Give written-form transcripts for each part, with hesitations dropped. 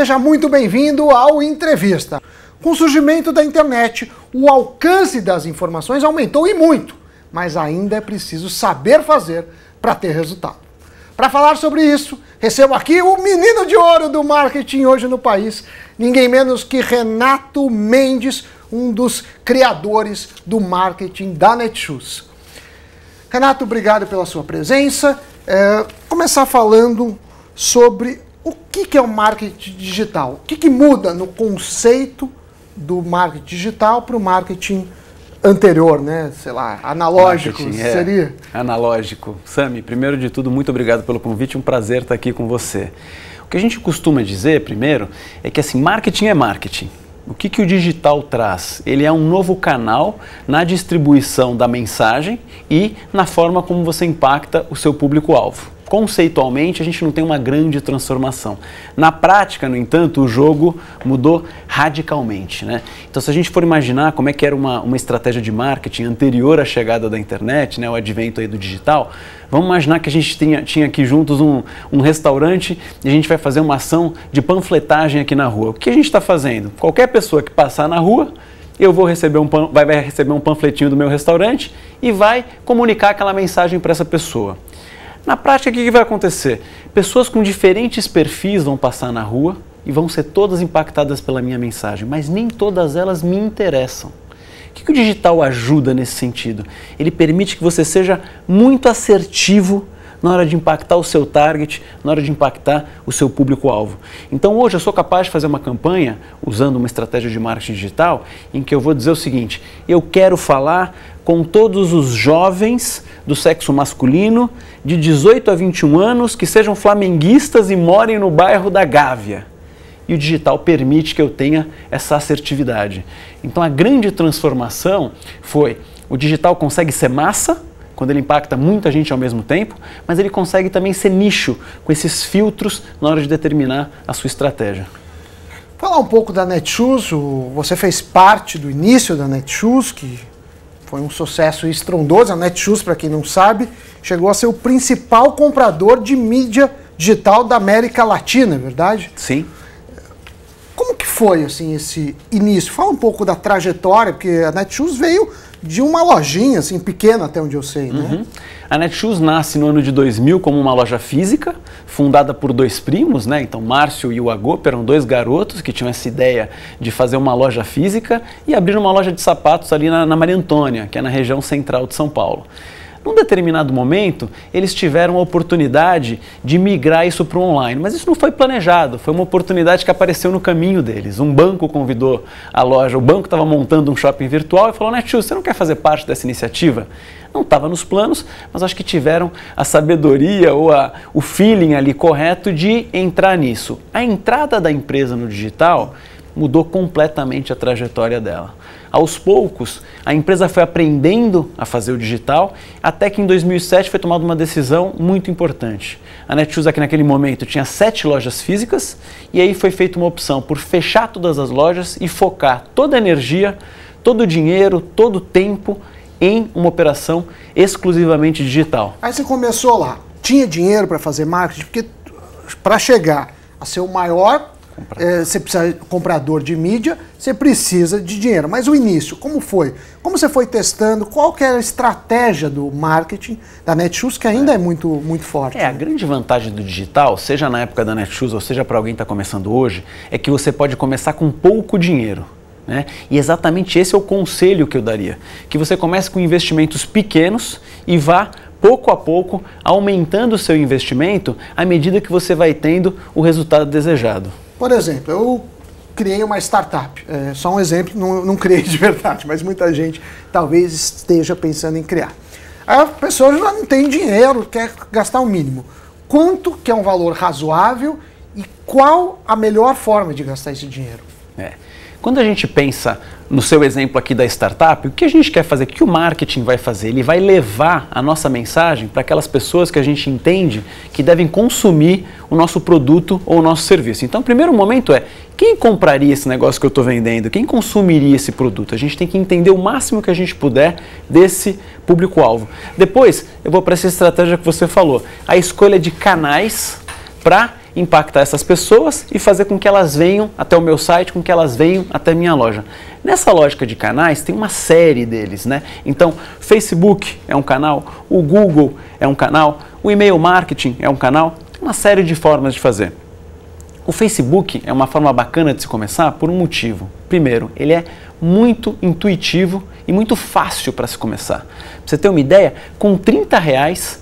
Seja muito bem-vindo ao Entrevista. Com o surgimento da internet, o alcance das informações aumentou e muito, mas ainda é preciso saber fazer para ter resultado. Para falar sobre isso, recebo aqui o menino de ouro do marketing hoje no país, ninguém menos que Renato Mendes, um dos criadores do marketing da Netshoes. Renato, obrigado pela sua presença. Começar falando sobre o que é o marketing digital. O que muda no conceito do marketing digital para o marketing anterior, né? Sei lá, analógico, seria? Analógico. Samy, primeiro de tudo, muito obrigado pelo convite. Um prazer estar aqui com você. O que a gente costuma dizer, primeiro, é que assim, marketing é marketing. O que o digital traz? Ele é um novo canal na distribuição da mensagem e na forma como você impacta o seu público-alvo. Conceitualmente, a gente não tem uma grande transformação. Na prática, no entanto, o jogo mudou radicalmente, né? Então, se a gente for imaginar como é que era uma estratégia de marketing anterior à chegada da internet, né, o advento aí do digital, vamos imaginar que a gente tinha aqui juntos um restaurante e a gente vai fazer uma ação de panfletagem aqui na rua. O que a gente está fazendo? Qualquer pessoa que passar na rua, vai receber um panfletinho do meu restaurante e vai comunicar aquela mensagem para essa pessoa. Na prática, o que vai acontecer? Pessoas com diferentes perfis vão passar na rua e vão ser todas impactadas pela minha mensagem, mas nem todas elas me interessam. O que o digital ajuda nesse sentido? Ele permite que você seja muito assertivo na hora de impactar o seu target, na hora de impactar o seu público-alvo. Então hoje eu sou capaz de fazer uma campanha, usando uma estratégia de marketing digital, em que eu vou dizer o seguinte: eu quero falar com todos os jovens do sexo masculino de 18 a 21 anos que sejam flamenguistas e morem no bairro da Gávea. E o digital permite que eu tenha essa assertividade. Então a grande transformação foi: o digital consegue ser massa, quando ele impacta muita gente ao mesmo tempo, mas ele consegue também ser nicho, com esses filtros na hora de determinar a sua estratégia. Falar um pouco da Netshoes. Você fez parte do início da Netshoes, que foi um sucesso estrondoso. A Netshoes, para quem não sabe, chegou a ser o principal comprador de mídia digital da América Latina, é verdade? Sim. Como que foi assim, esse início? Fala um pouco da trajetória, porque a Netshoes veio de uma lojinha, assim, pequena até onde eu sei, né? Uhum. A Netshoes nasce no ano de 2000 como uma loja física, fundada por dois primos, né? Então, Márcio e o Agô eram dois garotos que tinham essa ideia de fazer uma loja física e abriram uma loja de sapatos ali na Maria Antônia, que é na região central de São Paulo. Num determinado momento, eles tiveram a oportunidade de migrar isso para o online, mas isso não foi planejado, foi uma oportunidade que apareceu no caminho deles. Um banco convidou a loja, o banco estava montando um shopping virtual e falou: Netshoes, você não quer fazer parte dessa iniciativa? Não estava nos planos, mas acho que tiveram a sabedoria ou o feeling ali correto de entrar nisso. A entrada da empresa no digital mudou completamente a trajetória dela. Aos poucos, a empresa foi aprendendo a fazer o digital, até que em 2007 foi tomada uma decisão muito importante. A Netshoes, aqui naquele momento, tinha 7 lojas físicas, e aí foi feita uma opção por fechar todas as lojas e focar toda a energia, todo o dinheiro, todo o tempo em uma operação exclusivamente digital. Aí você começou lá, tinha dinheiro para fazer marketing, porque para chegar a ser o maior, você precisa de comprador de mídia, você precisa de dinheiro. Mas o início, como foi? Como você foi testando? Qual que era a estratégia do marketing da Netshoes, que ainda é muito forte? A grande vantagem do digital, seja na época da Netshoes ou seja para alguém que está começando hoje, é que você pode começar com pouco dinheiro, né? E exatamente esse é o conselho que eu daria. Que você comece com investimentos pequenos e vá pouco a pouco aumentando o seu investimento à medida que você vai tendo o resultado desejado. Por exemplo, eu criei uma startup, só um exemplo, não criei de verdade, mas muita gente talvez esteja pensando em criar. A pessoa já não tem dinheiro, quer gastar o mínimo. Quanto que é um valor razoável e qual a melhor forma de gastar esse dinheiro? Quando a gente pensa no seu exemplo aqui da startup, o que a gente quer fazer, o que o marketing vai fazer? Ele vai levar a nossa mensagem para aquelas pessoas que a gente entende que devem consumir o nosso produto ou o nosso serviço. Então, o primeiro momento é: quem compraria esse negócio que eu estou vendendo? Quem consumiria esse produto? A gente tem que entender o máximo que a gente puder desse público-alvo. Depois, eu vou para essa estratégia que você falou, a escolha de canais para impactar essas pessoas e fazer com que elas venham até o meu site, com que elas venham até a minha loja. Nessa lógica de canais tem uma série deles, né? Então, Facebook é um canal, o Google é um canal, o e-mail marketing é um canal, tem uma série de formas de fazer. O Facebook é uma forma bacana de se começar por um motivo. Primeiro, ele é muito intuitivo e muito fácil para se começar. Pra você ter uma ideia, com R$30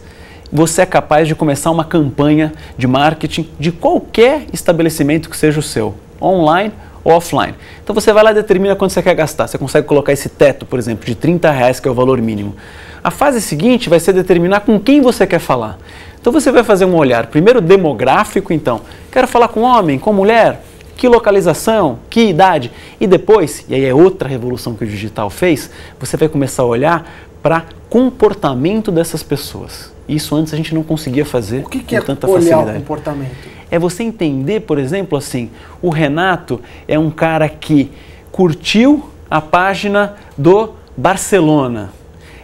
você é capaz de começar uma campanha de marketing de qualquer estabelecimento que seja o seu, online ou offline. Então você vai lá e determina quanto você quer gastar. Você consegue colocar esse teto, por exemplo, de R$30, que é o valor mínimo. A fase seguinte vai ser determinar com quem você quer falar. Então você vai fazer um olhar, primeiro demográfico, então, quero falar com homem, com mulher, que localização, que idade, e depois, e aí é outra revolução que o digital fez, você vai começar a olhar para comportamento dessas pessoas. Isso antes a gente não conseguia fazer com tanta facilidade. O que é olhar o comportamento? É você entender, por exemplo, assim, o Renato é um cara que curtiu a página do Barcelona.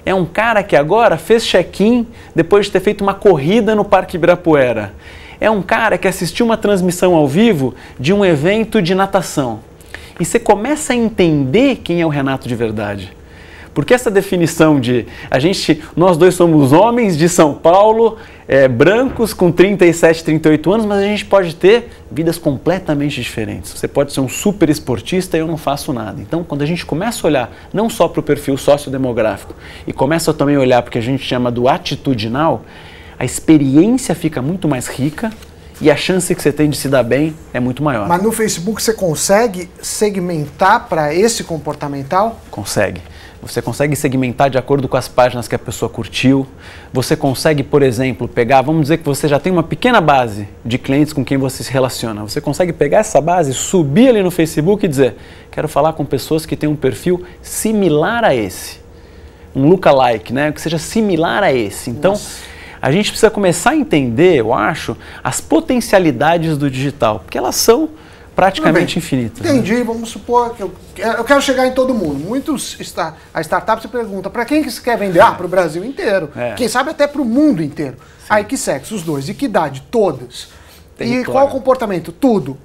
É um cara que agora fez check-in depois de ter feito uma corrida no Parque Ibirapuera. É um cara que assistiu uma transmissão ao vivo de um evento de natação. E você começa a entender quem é o Renato de verdade. Porque essa definição de nós dois somos homens de São Paulo, brancos com 37, 38 anos, mas a gente pode ter vidas completamente diferentes. Você pode ser um super esportista e eu não faço nada. Então, quando a gente começa a olhar não só para o perfil sociodemográfico e começa também a olhar para o que a gente chama do atitudinal, a experiência fica muito mais rica e a chance que você tem de se dar bem é muito maior. Mas no Facebook você consegue segmentar para esse comportamental? Consegue. Você consegue segmentar de acordo com as páginas que a pessoa curtiu. Você consegue, por exemplo, pegar, vamos dizer que você já tem uma pequena base de clientes com quem você se relaciona. Você consegue pegar essa base, subir ali no Facebook e dizer, quero falar com pessoas que têm um perfil similar a esse. Um lookalike, né? Que seja similar a esse. Então, a gente precisa começar a entender, eu acho, as potencialidades do digital, porque elas são praticamente infinitas. Entendi, né? Vamos supor que eu quero chegar em todo mundo. A startup se pergunta, para quem que você quer vender? Ah, para o Brasil inteiro. Quem sabe até para o mundo inteiro. Sim. Aí que sexo? Os dois. E que idade? Todas. E qual o comportamento? Tudo.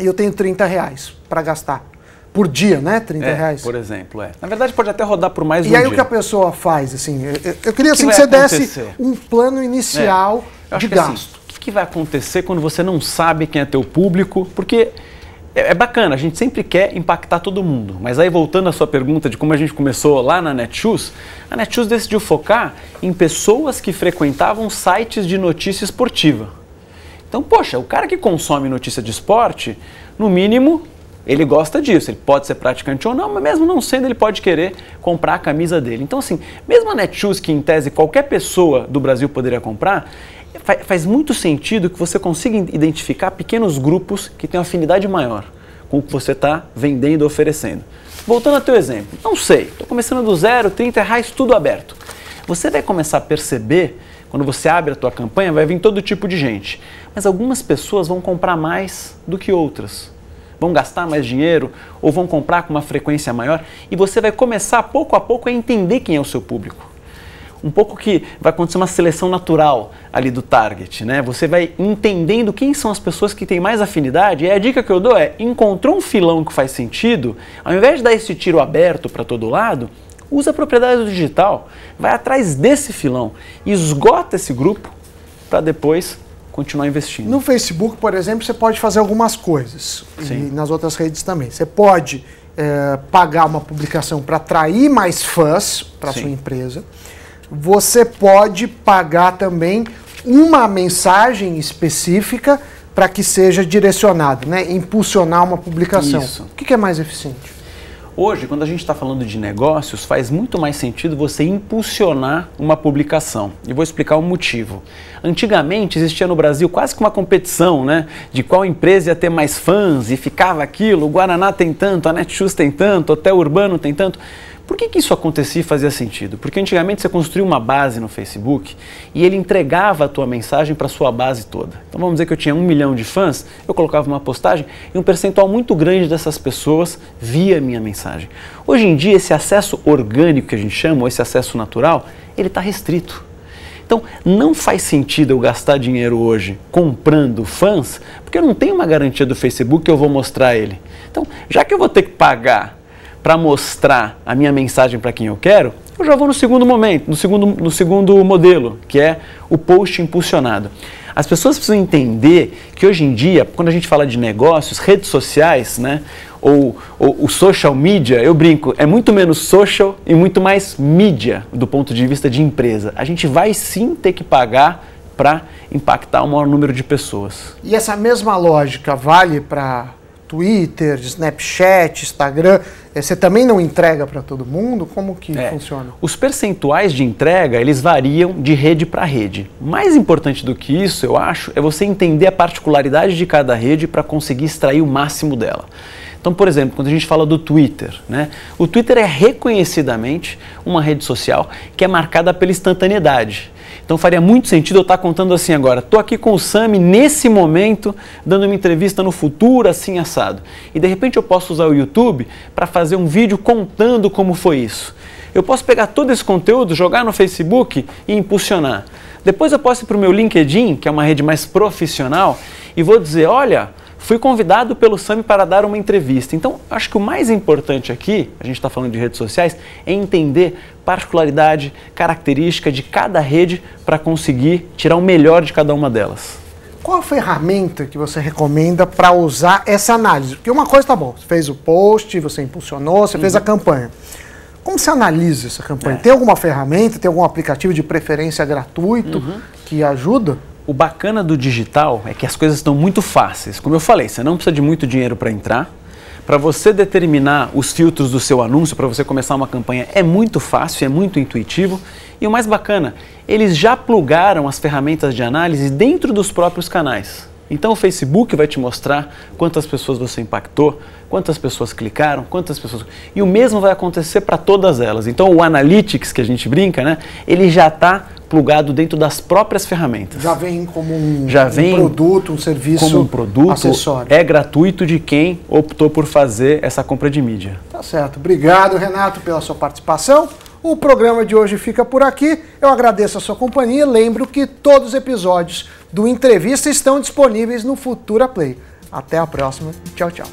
E eu tenho R$30 para gastar. Por dia, né? R$30. Por exemplo, Na verdade, pode até rodar por mais um dia. E aí o que a pessoa faz, assim? Eu queria assim, que você desse um plano inicial de gasto. O que vai acontecer quando você não sabe quem é teu público? Porque é bacana, a gente sempre quer impactar todo mundo. Mas aí voltando à sua pergunta de como a gente começou lá na Netshoes, a Netshoes decidiu focar em pessoas que frequentavam sites de notícia esportiva. Então, poxa, o cara que consome notícia de esporte, no mínimo, ele gosta disso. Ele pode ser praticante ou não, mas mesmo não sendo, ele pode querer comprar a camisa dele. Então, assim, mesmo a Netshoes, que em tese qualquer pessoa do Brasil poderia comprar, faz muito sentido que você consiga identificar pequenos grupos que têm uma afinidade maior com o que você está vendendo ou oferecendo. Voltando ao teu exemplo, não sei, estou começando do zero, R$30, tudo aberto. Você vai começar a perceber, quando você abre a tua campanha, vai vir todo tipo de gente. Mas algumas pessoas vão comprar mais do que outras. Vão gastar mais dinheiro ou vão comprar com uma frequência maior. E você vai começar, pouco a pouco, a entender quem é o seu público. Um pouco que vai acontecer uma seleção natural ali do target, né? Você vai entendendo quem são as pessoas que têm mais afinidade. E a dica que eu dou é, encontrou um filão que faz sentido, ao invés de dar esse tiro aberto para todo lado, usa a propriedade do digital. Vai atrás desse filão, esgota esse grupo para depois continuar investindo. No Facebook, por exemplo, você pode fazer algumas coisas. Sim. E nas outras redes também. Você pode pagar uma publicação para atrair mais fãs para sua empresa. Você pode pagar também uma mensagem específica para que seja direcionado, né? Impulsionar uma publicação. Isso. O que é mais eficiente? Hoje, quando a gente está falando de negócios, faz muito mais sentido você impulsionar uma publicação. E vou explicar o motivo. Antigamente existia no Brasil quase que uma competição, né? De qual empresa ia ter mais fãs e ficava aquilo. O Guaraná tem tanto, a Netshoes tem tanto, o Hotel Urbano tem tanto. Por que isso acontecia e fazia sentido? Porque antigamente você construía uma base no Facebook e ele entregava a tua mensagem para a sua base toda. Então vamos dizer que eu tinha 1 milhão de fãs, eu colocava uma postagem e um percentual muito grande dessas pessoas via a minha mensagem. Hoje em dia esse acesso orgânico que a gente chama, ou esse acesso natural, ele está restrito. Então, não faz sentido eu gastar dinheiro hoje comprando fãs, porque eu não tenho uma garantia do Facebook que eu vou mostrar ele. Então, já que eu vou ter que pagar para mostrar a minha mensagem para quem eu quero, eu já vou no segundo momento, no segundo modelo, que é o post impulsionado. As pessoas precisam entender que hoje em dia, quando a gente fala de negócios, redes sociais, né, ou o social media, eu brinco, é muito menos social e muito mais mídia do ponto de vista de empresa. A gente vai sim ter que pagar para impactar o maior número de pessoas. E essa mesma lógica vale para Twitter, Snapchat, Instagram? Você também não entrega para todo mundo? Como que funciona? Os percentuais de entrega, eles variam de rede para rede. Mais importante do que isso, eu acho, é você entender a particularidade de cada rede para conseguir extrair o máximo dela. Então, por exemplo, quando a gente fala do Twitter, né? O Twitter é reconhecidamente uma rede social que é marcada pela instantaneidade. Então faria muito sentido eu estar contando assim agora, estou aqui com o Samy nesse momento, dando uma entrevista no Futura, assim, assado. E de repente eu posso usar o YouTube para fazer um vídeo contando como foi isso. Eu posso pegar todo esse conteúdo, jogar no Facebook e impulsionar. Depois eu posso ir para o meu LinkedIn, que é uma rede mais profissional, e vou dizer, olha, fui convidado pelo Samy para dar uma entrevista. Então, acho que o mais importante aqui, a gente está falando de redes sociais, é entender particularidade, característica de cada rede para conseguir tirar o melhor de cada uma delas. Qual a ferramenta que você recomenda para usar essa análise? Porque uma coisa tá bom, você fez o post, você impulsionou, você fez a campanha. Como você analisa essa campanha? Tem alguma ferramenta, tem algum aplicativo de preferência gratuito que ajuda? O bacana do digital é que as coisas estão muito fáceis. Como eu falei, você não precisa de muito dinheiro para entrar. Para você determinar os filtros do seu anúncio, para você começar uma campanha, é muito fácil, é muito intuitivo. E o mais bacana, eles já plugaram as ferramentas de análise dentro dos próprios canais. Então o Facebook vai te mostrar quantas pessoas você impactou, quantas pessoas clicaram, quantas pessoas... E o mesmo vai acontecer para todas elas. Então o Analytics, que a gente brinca, né? Ele já está plugado dentro das próprias ferramentas. Já vem como um produto, um serviço, como um produto, acessório. É gratuito de quem optou por fazer essa compra de mídia. Tá certo. Obrigado, Renato, pela sua participação. O programa de hoje fica por aqui. Eu agradeço a sua companhia. Lembro que todos os episódios do Entrevista estão disponíveis no Futura Play. Até a próxima. Tchau, tchau.